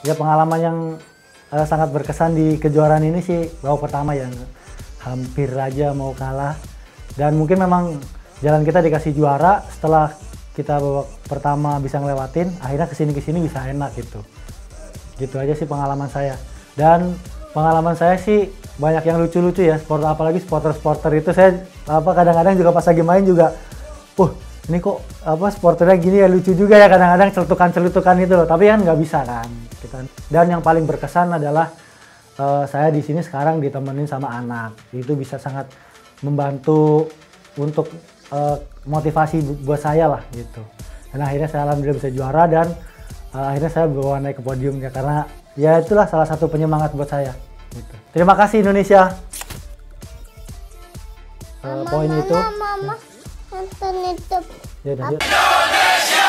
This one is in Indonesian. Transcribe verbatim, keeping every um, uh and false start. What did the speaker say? Ya pengalaman yang uh, sangat berkesan di kejuaraan ini sih babak pertama yang hampir aja mau kalah. Dan mungkin memang jalan kita dikasih juara, setelah kita babak pertama bisa ngelewatin, akhirnya kesini-kesini bisa enak gitu. Gitu aja sih pengalaman saya. Dan pengalaman saya sih banyak yang lucu-lucu ya, sport, apalagi sporter-sporter itu saya apa kadang-kadang juga pas lagi main juga, uh ini kok apa sporternya gini ya, lucu juga ya kadang-kadang celutukan-celutukan itu loh, tapi kan nggak bisa kan. Dan yang paling berkesan adalah uh, saya di sini sekarang ditemenin sama anak, itu bisa sangat membantu untuk uh, motivasi buat saya lah gitu. Dan akhirnya saya alhamdulillah bisa juara dan uh, akhirnya saya bawa naik ke podiumnya karena ya itulah salah satu penyemangat buat saya. Gitu. Terima kasih Indonesia. Mama, uh, poin mama, itu. Mama, ya. Nonton itu. Ya, udah, Indonesia.